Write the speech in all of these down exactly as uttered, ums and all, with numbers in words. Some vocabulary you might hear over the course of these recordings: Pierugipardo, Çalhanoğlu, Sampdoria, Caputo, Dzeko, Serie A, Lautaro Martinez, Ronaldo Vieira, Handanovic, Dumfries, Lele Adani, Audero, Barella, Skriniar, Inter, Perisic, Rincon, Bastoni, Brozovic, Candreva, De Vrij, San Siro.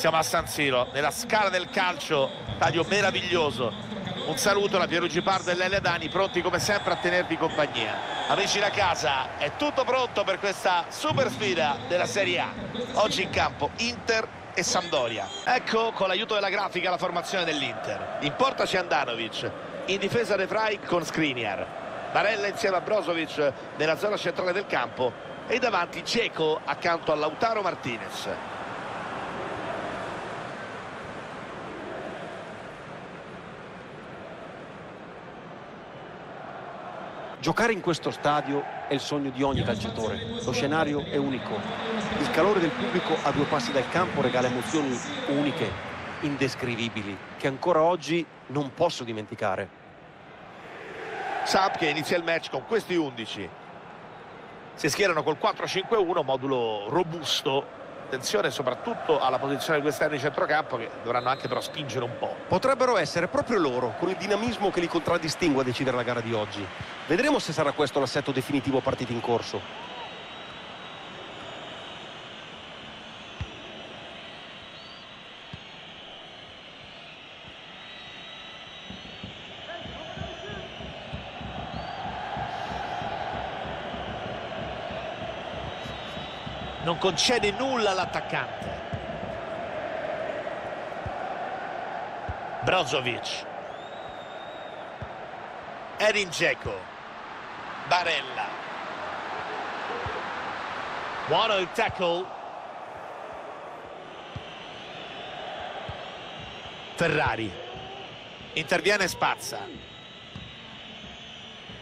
siamo a San Siro, nella scala del calcio, taglio meraviglioso. Un saluto da Pierugipardo e Lele Adani, pronti come sempre a tenervi compagnia. Amici da casa, è tutto pronto per questa super sfida della Serie A. Oggi in campo Inter e Sampdoria. Ecco con l'aiuto della grafica la formazione dell'Inter. In porta c'è Handanovic, in difesa De Vrij con Skriniar. Barella insieme a Brozovic nella zona centrale del campo e davanti Dzeko accanto a Lautaro Martinez. Giocare in questo stadio è il sogno di ogni calciatore, lo scenario è unico. Il calore del pubblico a due passi dal campo regala emozioni uniche, indescrivibili, che ancora oggi non posso dimenticare. Samp che inizia il match con questi undici. Si schierano col quattro cinque uno, modulo robusto. Attenzione soprattutto alla posizione di questi anni di centrocampo, che dovranno anche però spingere un po'. Potrebbero essere proprio loro, con il dinamismo che li contraddistingue, a decidere la gara di oggi. Vedremo se sarà questo l'assetto definitivo partita in corso. Non concede nulla all'attaccante. Brozovic. Erin Dzeko. Barella. Buono il tackle. Ferrari. Interviene e spazza.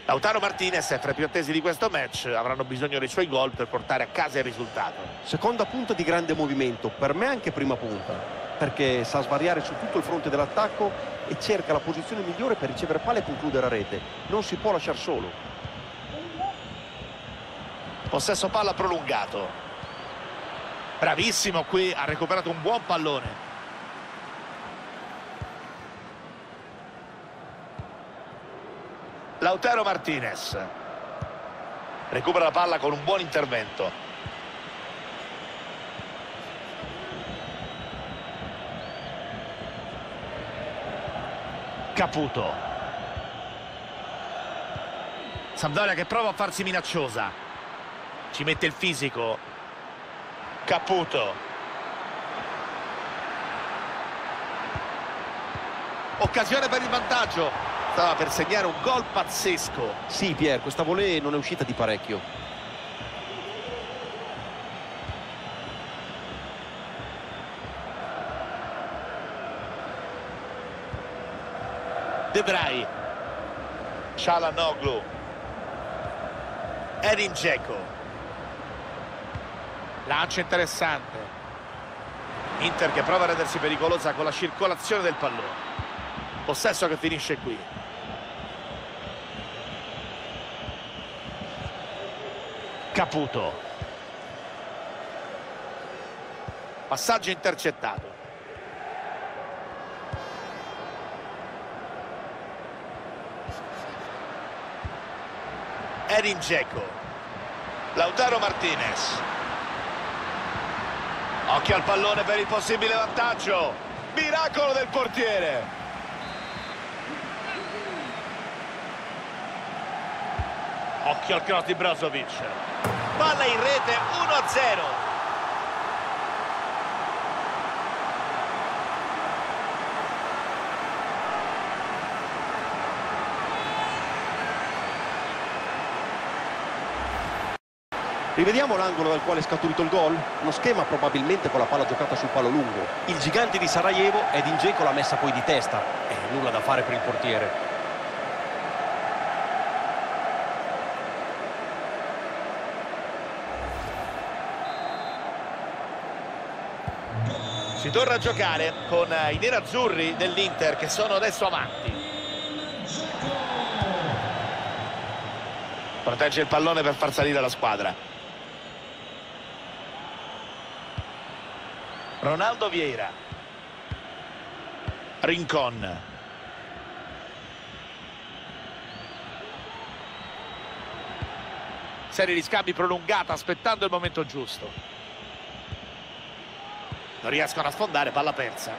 Lautaro Martinez è fra i più attesi di questo match, avranno bisogno dei suoi gol per portare a casa il risultato. Seconda punta di grande movimento, per me anche prima punta, perché sa svariare su tutto il fronte dell'attacco e cerca la posizione migliore per ricevere palla e concludere a rete. Non si può lasciar solo. Possesso palla prolungato. Bravissimo qui, ha recuperato un buon pallone. Lautaro Martinez recupera la palla con un buon intervento. Caputo. Sampdoria che prova a farsi minacciosa, ci mette il fisico. Caputo. Occasione per il vantaggio. Stava per segnare un gol pazzesco. Sì, Pier, questa volée non è uscita di parecchio. De Vrij. Çalhanoğlu. Erin Dzeko. Lancio interessante. Inter che prova a rendersi pericolosa con la circolazione del pallone. Possesso che finisce qui. Caputo. Passaggio intercettato. Erin Dzeko. Lautaro Martinez. Occhio al pallone per il possibile vantaggio. Miracolo del portiere. Occhio al cross di Brozovic. Palla in rete, uno a zero. Rivediamo l'angolo dal quale è scaturito il gol. Uno schema probabilmente con la palla giocata sul palo lungo. Il gigante di Sarajevo ed in Dzeko l'ha messa poi di testa. Eh, nulla da fare per il portiere. Si torna a giocare con i nerazzurri dell'Inter che sono adesso avanti. Protegge il pallone per far salire la squadra. Ronaldo Vieira. Rincon. Serie di scambi prolungata, aspettando il momento giusto. non riescono a sfondare, palla persa.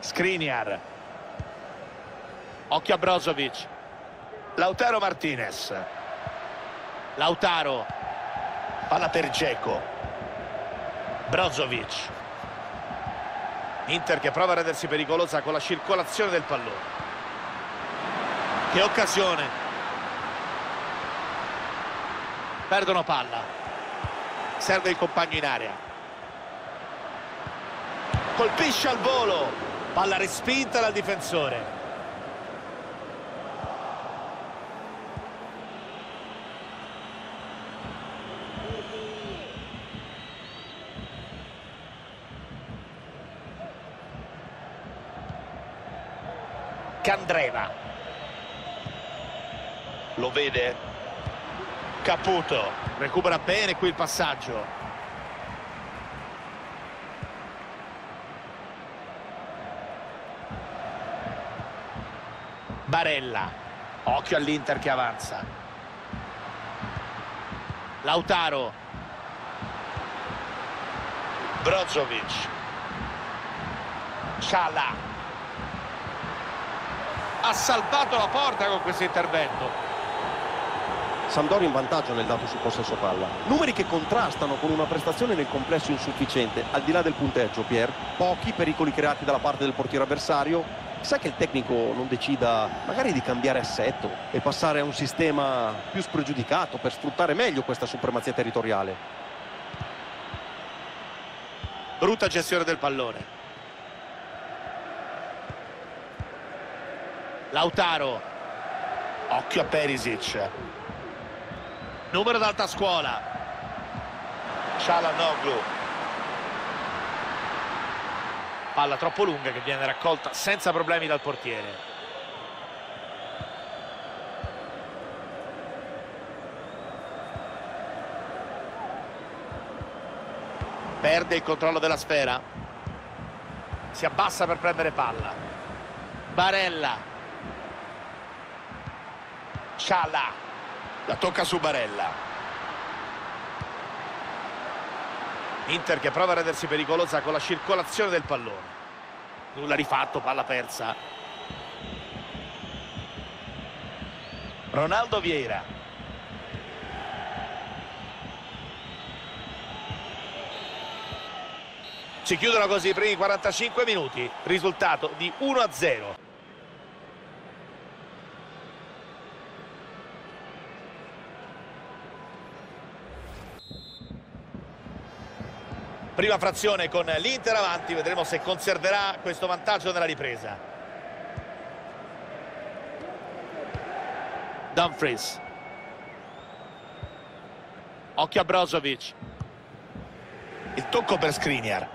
Skriniar, occhio a Brozovic. Lautaro Martinez, Lautaro, palla per Dzeko, Brozovic. Inter che prova a rendersi pericolosa con la circolazione del pallone. Che occasione, perdono palla, serve il compagno in area, colpisce al volo, palla respinta dal difensore. Candreva, lo vede Caputo, recupera bene qui il passaggio. Barella, occhio all'Inter che avanza. Lautaro, Brozovic, Çalhanoğlu. Ha salvato la porta con questo intervento. Sampdoria in vantaggio nel dato sul possesso palla. Numeri che contrastano con una prestazione nel complesso insufficiente. Al di là del punteggio, Pier, pochi pericoli creati dalla parte del portiere avversario. Chissà che il tecnico non decida magari di cambiare assetto e passare a un sistema più spregiudicato per sfruttare meglio questa supremazia territoriale. Brutta gestione del pallone. Lautaro, occhio a Perisic, numero d'alta scuola, Çalhanoğlu, palla troppo lunga che viene raccolta senza problemi dal portiere. Perde il controllo della sfera, si abbassa per prendere palla. Barella, Çalha, la tocca su Barella. Inter che prova a rendersi pericolosa con la circolazione del pallone. Nulla rifatto, palla persa. Ronaldo Vieira, si chiudono così i primi quarantacinque minuti, risultato di uno a zero. Prima frazione con l'Inter avanti, vedremo se conserverà questo vantaggio nella ripresa. Dumfries, occhio a Brozovic, il tocco per Skriniar.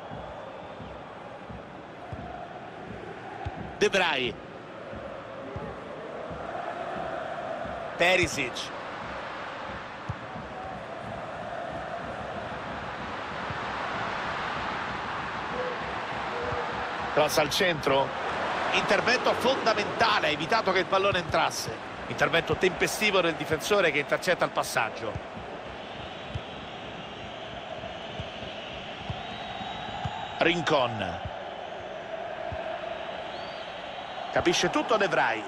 De Vrij, Perisic, cross al centro, intervento fondamentale, ha evitato che il pallone entrasse, intervento tempestivo del difensore che intercetta il passaggio. Rincon, capisce tutto De Vrij.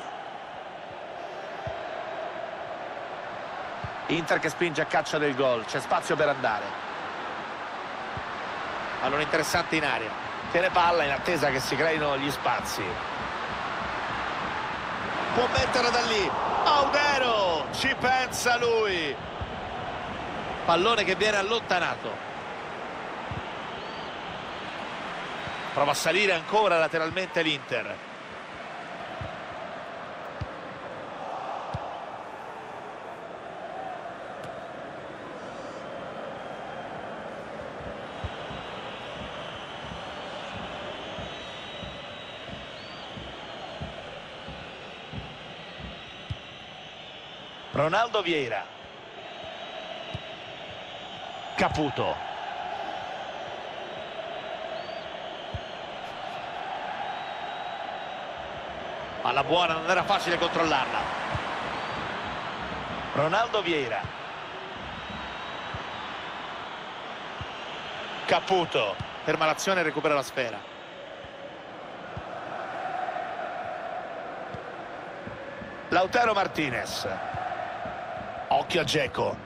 Inter che spinge a caccia del gol, c'è spazio per andare, pallone interessante in area. Tiene palla in attesa che si creino gli spazi. Può mettere da lì. Audero! Ci pensa lui. Pallone che viene allontanato. Prova a salire ancora lateralmente l'Inter. Ronaldo Vieira, Caputo, alla buona, non era facile controllarla. Ronaldo Vieira, Caputo, ferma l'azione e recupera la sfera. Lautaro Martinez, occhio a Dzeko.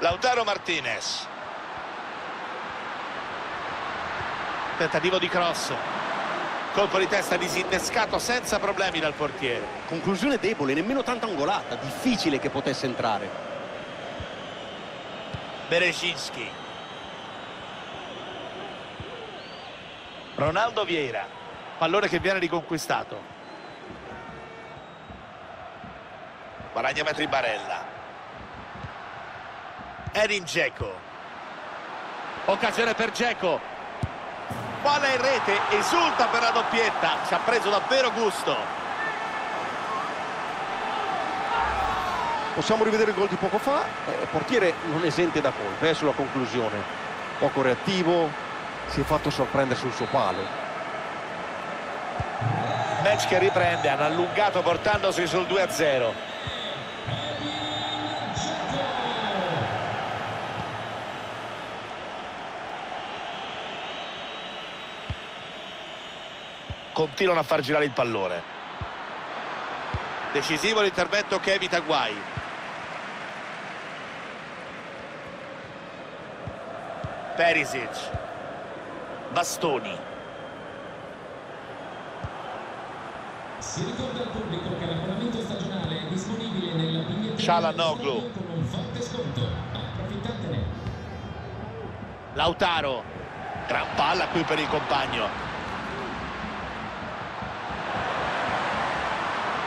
Lautaro Martinez, tentativo di cross, colpo di testa disinnescato senza problemi dal portiere. Conclusione debole, nemmeno tanta angolata, difficile che potesse entrare. Perisic, Ronaldo Vieira, pallone che viene riconquistato, guadagna metri Barella, Erin Dzeko, occasione per Dzeko, palla in rete, esulta per la doppietta, ci ha preso davvero gusto. Possiamo rivedere il gol di poco fa, eh, il portiere non esente da colpe, eh, sulla conclusione, poco reattivo. Si è fatto sorprendere sul suo palo. Match che riprende, hanno allungato portandosi sul due a zero. Continuano a far girare il pallone. Decisivo l'intervento che evita guai. Perisic, Bastoni. Si ricorda al pubblico che l'abbonamento stagionale è disponibile nella biglietteria Çalhanoğlu con un forte sconto. Approfittatene. Lautaro, gran palla qui per il compagno.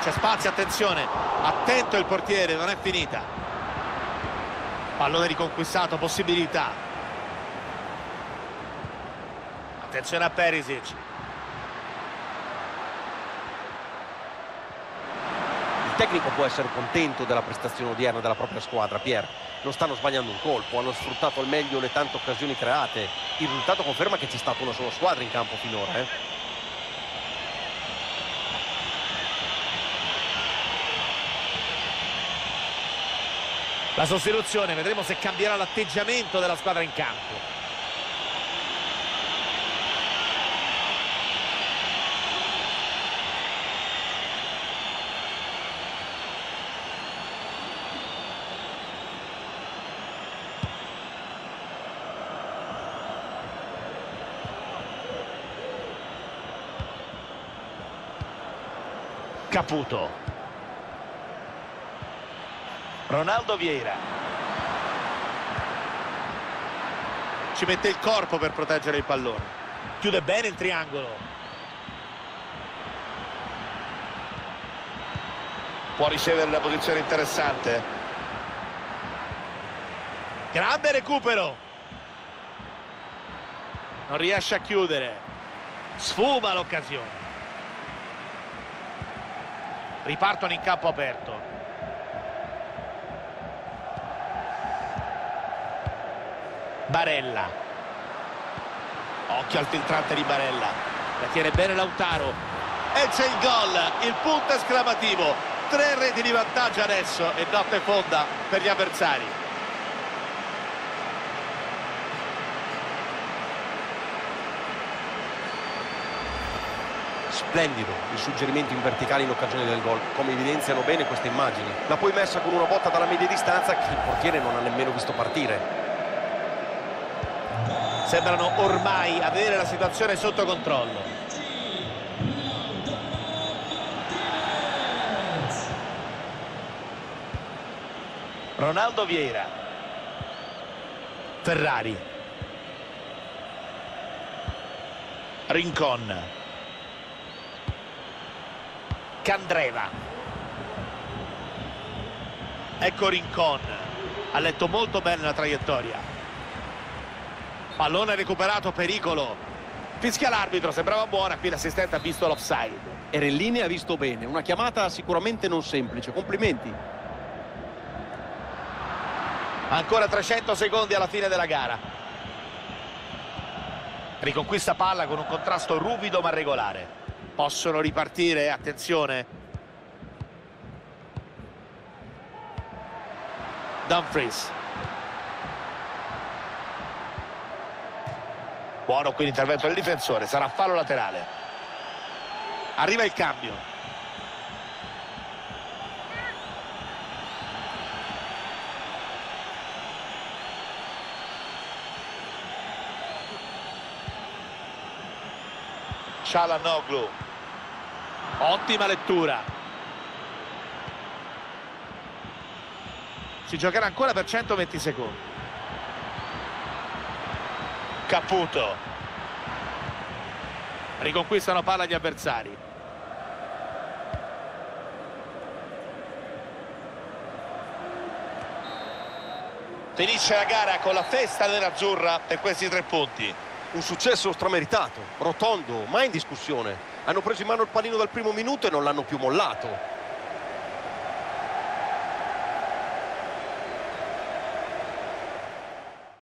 C'è spazio, attenzione, attento il portiere, non è finita. Pallone riconquistato, possibilità. Attenzione a Perisic. Il tecnico può essere contento della prestazione odierna della propria squadra, Pier. Non stanno sbagliando un colpo, hanno sfruttato al meglio le tante occasioni create. Il risultato conferma che c'è stata una sola squadra in campo finora. Eh? La sostituzione, vedremo se cambierà l'atteggiamento della squadra in campo. Caputo, Ronaldo Vieira ci mette il corpo per proteggere il pallone, chiude bene il triangolo, può ricevere una posizione interessante, grande recupero, non riesce a chiudere, sfuma l'occasione. Ripartono in campo aperto. Barella. Occhio al filtrante di Barella. La tiene bene Lautaro. E c'è il gol, il punto esclamativo. Tre reti di vantaggio adesso e notte fonda per gli avversari. Splendido il suggerimento in verticale in occasione del gol, come evidenziano bene queste immagini. L'ha poi messa con una botta dalla media distanza che il portiere non ha nemmeno visto partire. Sembrano ormai avere la situazione sotto controllo. Ronaldo Vieira, Ferrari, Rincon, Candreva. Ecco Rincon, ha letto molto bene la traiettoria, pallone recuperato, pericolo, fischia l'arbitro, sembrava buona, qui l'assistente ha visto l'offside. Era in linea, ha visto bene, una chiamata sicuramente non semplice, complimenti. Ancora trecento secondi alla fine della gara. Riconquista palla con un contrasto ruvido ma regolare. Possono ripartire, attenzione. Dumfries. Buono qui l'intervento del difensore, sarà palo laterale. Arriva il cambio. Çalhanoğlu. Ottima lettura. Si giocherà ancora per centoventi secondi. Caputo. Riconquistano palla gli avversari. Finisce la gara con la testa nerazzurra per questi tre punti. Un successo strameritato, rotondo, mai in discussione. Hanno preso in mano il pallino dal primo minuto e non l'hanno più mollato.